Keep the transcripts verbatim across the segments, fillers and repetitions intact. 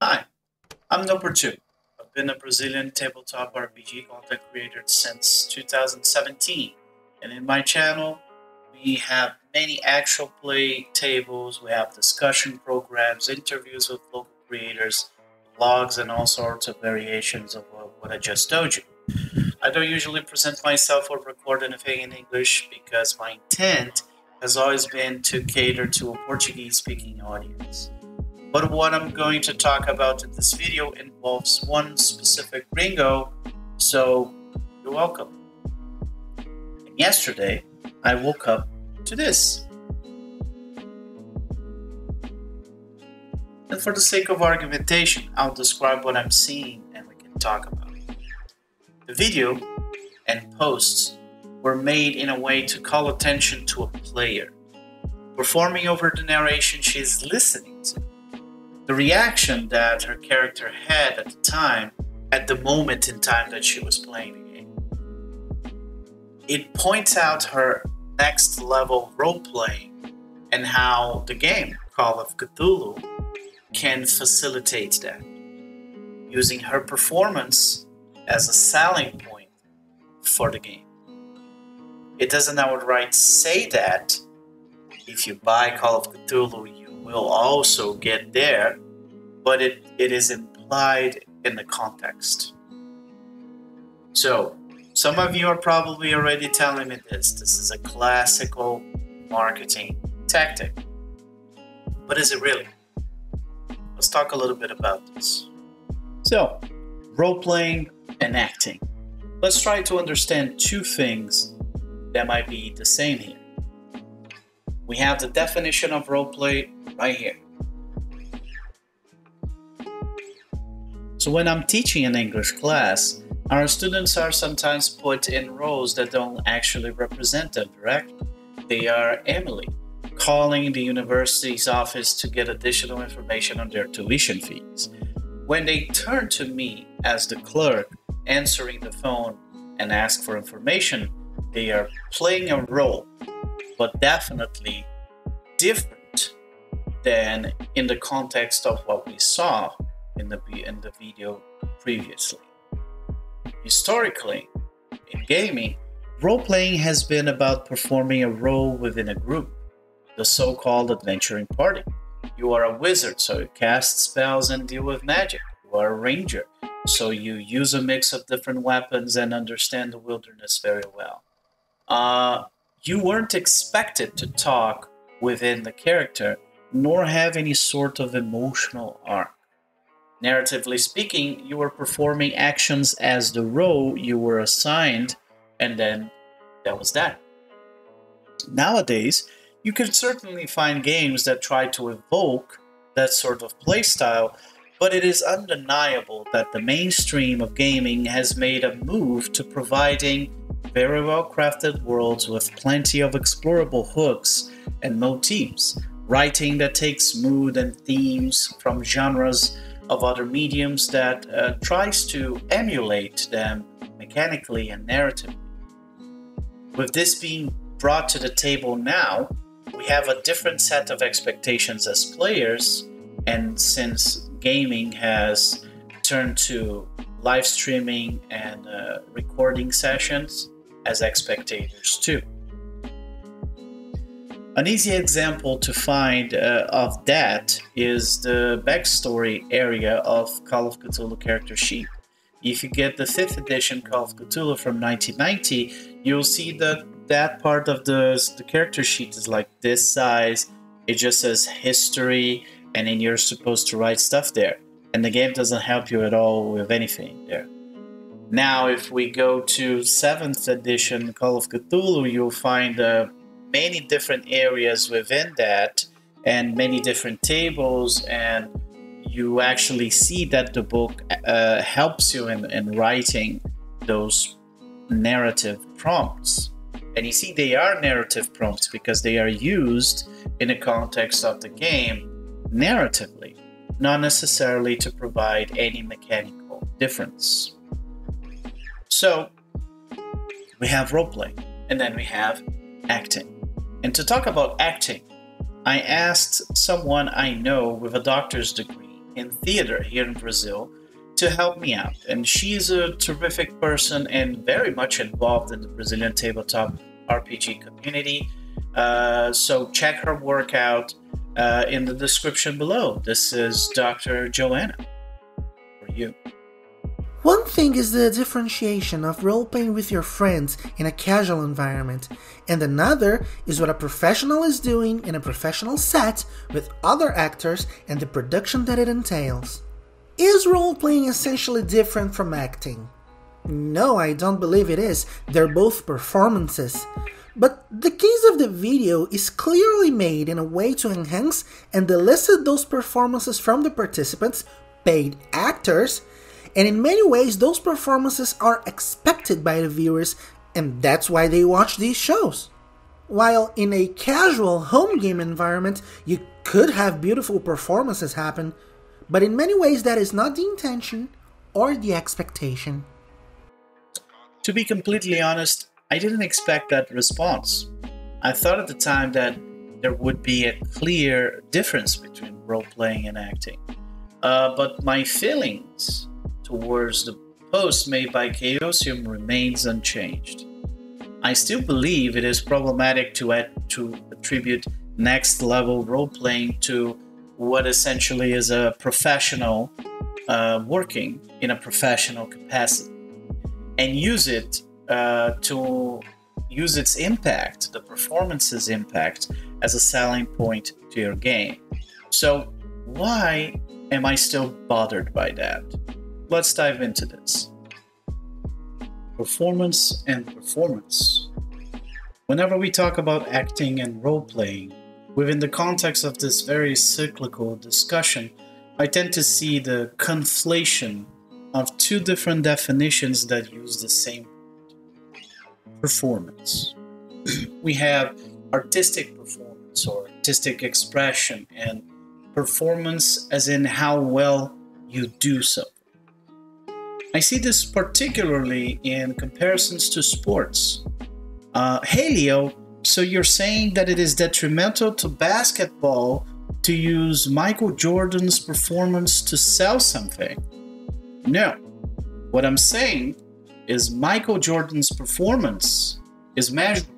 Hi, I'm number two. I've been a Brazilian tabletop R P G content creator since two thousand seventeen. And in my channel, we have many actual play tables, we have discussion programs, interviews with local creators, blogs, and all sorts of variations of what I just told you. I don't usually present myself or record anything in English because my intent has always been to cater to a Portuguese-speaking audience. But what I'm going to talk about in this video involves one specific gringo, so you're welcome. And yesterday, I woke up to this. And for the sake of argumentation, I'll describe what I'm seeing and we can talk about it. The video and posts were made in a way to call attention to a player, performing over the narration she's listening to. The reaction that her character had at the time, at the moment in time that she was playing the game. It points out her next level role-playing and how the game, Call of Cthulhu, can facilitate that, using her performance as a selling point for the game. It doesn't outright say that if you buy Call of Cthulhu, you will also get there, but it, it is implied in the context. So, some of you are probably already telling me this. This is a classical marketing tactic. But is it really? Let's talk a little bit about this. So, role-playing and acting. Let's try to understand two things that might be the same here. We have the definition of roleplay right here. So when I'm teaching an English class, our students are sometimes put in roles that don't actually represent them directly. They are Emily, calling the university's office to get additional information on their tuition fees. When they turn to me as the clerk, answering the phone and ask for information, they are playing a role, but definitely different than in the context of what we saw in the, in the video previously. Historically, in gaming, role-playing has been about performing a role within a group, the so-called adventuring party. You are a wizard, so you cast spells and deal with magic. You are a ranger, so you use a mix of different weapons and understand the wilderness very well. Uh, you weren't expected to talk within the character, nor have any sort of emotional arc. Narratively speaking, you were performing actions as the role you were assigned, and then that was that. Nowadays, you can certainly find games that try to evoke that sort of playstyle, but it is undeniable that the mainstream of gaming has made a move to providing very well-crafted worlds with plenty of explorable hooks and motifs, writing that takes mood and themes from genres of other mediums that uh, tries to emulate them mechanically and narratively. With this being brought to the table now, we have a different set of expectations as players, and since gaming has turned to live streaming and uh, recording sessions as spectators too. An easy example to find uh, of that is the backstory area of Call of Cthulhu character sheet. If you get the fifth edition Call of Cthulhu from nineteen ninety, you'll see that that part of the, the character sheet is like this size. It just says history, and then you're supposed to write stuff there. And the game doesn't help you at all with anything there. Now, if we go to seventh edition Call of Cthulhu, you'll find uh, many different areas within that and many different tables, and you actually see that the book uh, helps you in, in writing those narrative prompts. And you see they are narrative prompts because they are used in the context of the game narratively, not necessarily to provide any mechanical difference. So, we have roleplay, and then we have acting. And to talk about acting, I asked someone I know with a doctor's degree in theater here in Brazil to help me out. And she's a terrific person and very much involved in the Brazilian tabletop R P G community. Uh, so check her work out uh, in the description below. This is Doctor Joana for you. One thing is the differentiation of role-playing with your friends in a casual environment, and another is what a professional is doing in a professional set with other actors and the production that it entails. Is role-playing essentially different from acting? No, I don't believe it is. They're both performances. But the case of the video is clearly made in a way to enhance and elicit those performances from the participants, paid actors, and in many ways those performances are expected by the viewers, and that's why they watch these shows. While in a casual home game environment you could have beautiful performances happen, but in many ways that is not the intention or the expectation. To be completely honest, I didn't expect that response. I thought at the time that there would be a clear difference between role-playing and acting, uh, but my feelings towards the post made by Chaosium remains unchanged. I still believe it is problematic to, add, to attribute next-level role-playing to what essentially is a professional uh, working in a professional capacity, and use it uh, to use its impact, the performance's impact, as a selling point to your game. So why am I still bothered by that? Let's dive into this. Performance and performance. Whenever we talk about acting and role-playing, within the context of this very cyclical discussion, I tend to see the conflation of two different definitions that use the same word, performance. We have artistic performance or artistic expression, and performance as in how well you do something. I see this particularly in comparisons to sports. Uh, hey Leo, so you're saying that it is detrimental to basketball to use Michael Jordan's performance to sell something? No. What I'm saying is Michael Jordan's performance is measurable.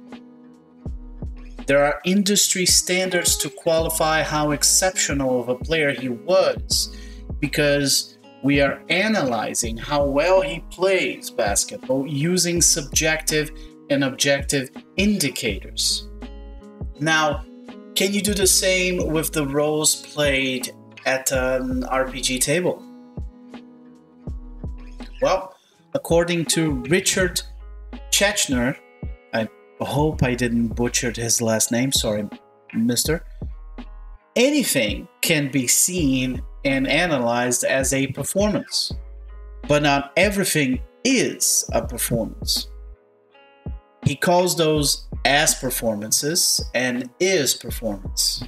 There are industry standards to qualify how exceptional of a player he was, because we are analyzing how well he plays basketball using subjective and objective indicators. Now, can you do the same with the roles played at an R P G table? Well, according to Richard Chechner, I hope I didn't butcher his last name, sorry, mister, anything can be seen and analyzed as a performance, but not everything is a performance. He calls those as performances and is performance.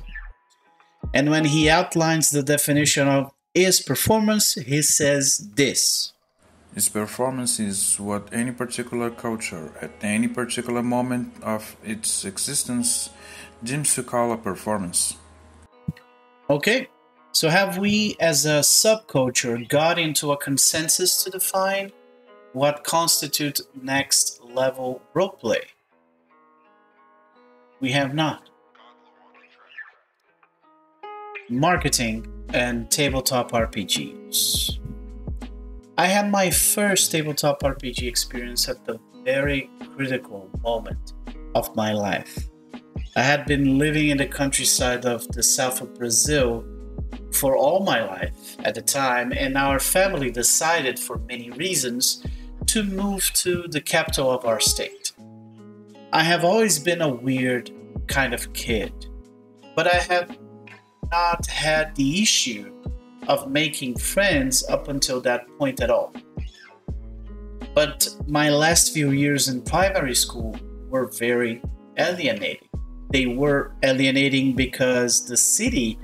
And when he outlines the definition of is performance, he says this. Is performance is what any particular culture at any particular moment of its existence deems to call a performance. Okay. So have we, as a subculture, got into a consensus to define what constitutes next-level roleplay? We have not. Marketing and tabletop R P Gs. I had my first tabletop R P G experience at the very critical moment of my life. I had been living in the countryside of the south of Brazil for all my life at the time, and our family decided for many reasons to move to the capital of our state. I have always been a weird kind of kid, but I have not had the issue of making friends up until that point at all. But my last few years in primary school were very alienating. They were alienating because the city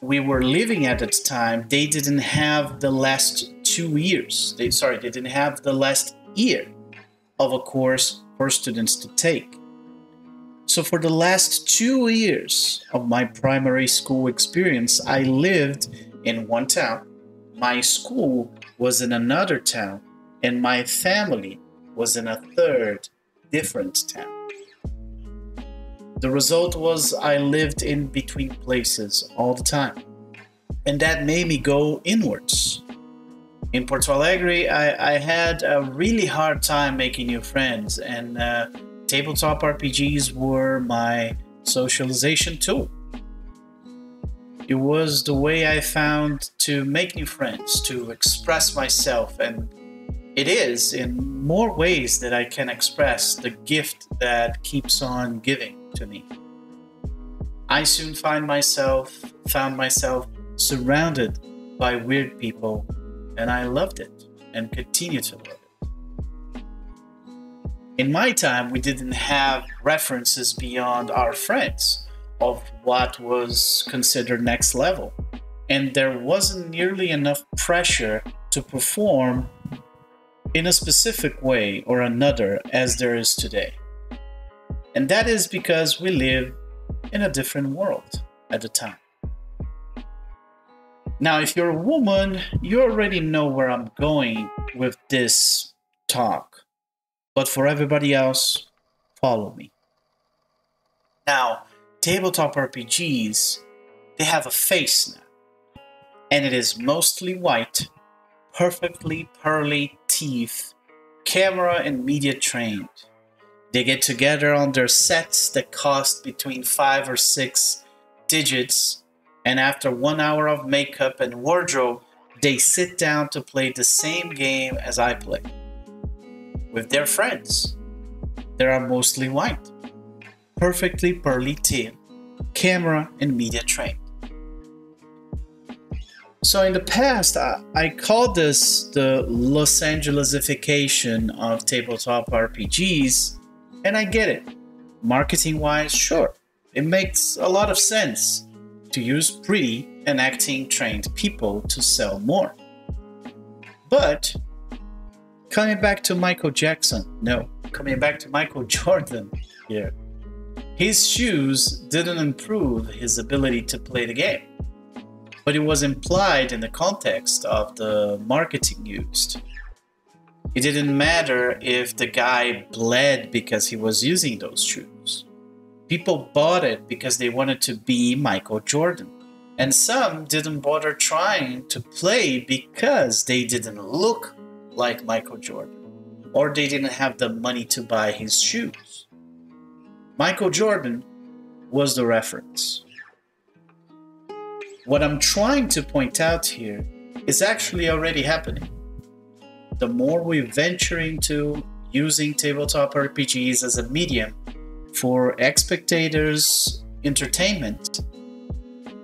we were living at its time, they didn't have the last two years, they, sorry, they didn't have the last year of a course for students to take. So for the last two years of my primary school experience, I lived in one town, my school was in another town, and my family was in a third different town. The result was I lived in between places all the time, and that made me go inwards. In Porto Alegre, I, I had a really hard time making new friends, and uh, tabletop R P Gs were my socialization tool. It was the way I found to make new friends, to express myself, and it is in more ways that I can express the gift that keeps on giving to me. I soon find myself, found myself surrounded by weird people, and I loved it and continue to love it. In my time, we didn't have references beyond our friends of what was considered next level, and there wasn't nearly enough pressure to perform in a specific way or another as there is today. And that is because we live in a different world at the time. Now, if you're a woman, you already know where I'm going with this talk. But for everybody else, follow me. Now, tabletop R P Gs, they have a face now. And it is mostly white, perfectly pearly teeth, camera and media trained. They get together on their sets that cost between five or six digits, and after one hour of makeup and wardrobe, they sit down to play the same game as I play. With their friends, they are mostly white, perfectly pearly teeth, camera and media trained. So in the past, I, I called this the Los Angelesification of tabletop R P Gs, and I get it. Marketing-wise, sure, it makes a lot of sense to use pretty and acting trained people to sell more. But coming back to Michael Jackson, no, coming back to Michael Jordan here, his shoes didn't improve his ability to play the game, but it was implied in the context of the marketing used. It didn't matter if the guy bled because he was using those shoes. People bought it because they wanted to be Michael Jordan. And some didn't bother trying to play because they didn't look like Michael Jordan, or they didn't have the money to buy his shoes. Michael Jordan was the reference. What I'm trying to point out here is actually already happening. The more we venture into using tabletop R P Gs as a medium for spectators' entertainment,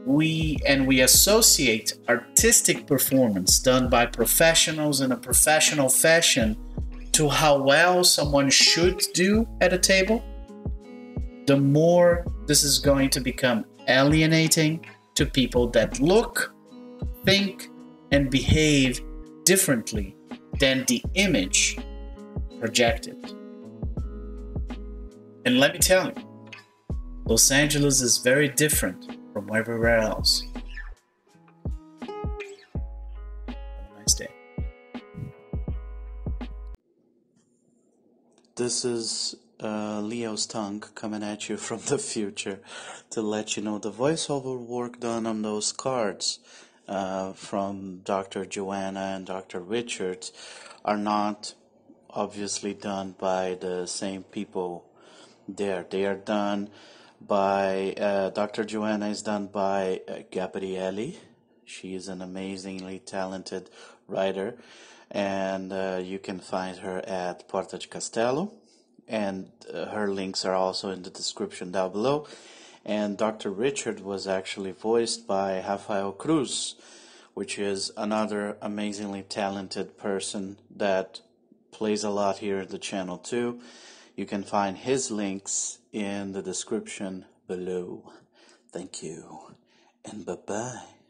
we and we associate artistic performance done by professionals in a professional fashion to how well someone should do at a table, the more this is going to become alienating to people that look, think, and behave differently than the image projected. And let me tell you, Los Angeles is very different from everywhere else. Have a nice day. This is uh, Leo's tongue coming at you from the future to let you know the voiceover work done on those cards uh, from Doctor Joana and Doctor Richard are not obviously done by the same people. There, they are done by uh, Doctor Joana is done by uh, Gabrielli. She is an amazingly talented writer, and uh, you can find her at Porta de Castello, and uh, her links are also in the description down below. And Doctor Richard was actually voiced by Rafael Cruz, which is another amazingly talented person that plays a lot here at the channel too. You can find his links in the description below. Thank you, and bye-bye.